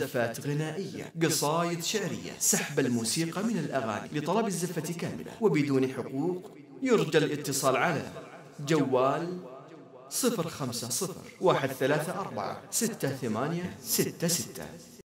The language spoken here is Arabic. زفات غنائية، قصايد شعرية، سحب الموسيقى من الأغاني لطلب الزفة كاملة وبدون حقوق. يرجى الاتصال على جوال 050 134 6866.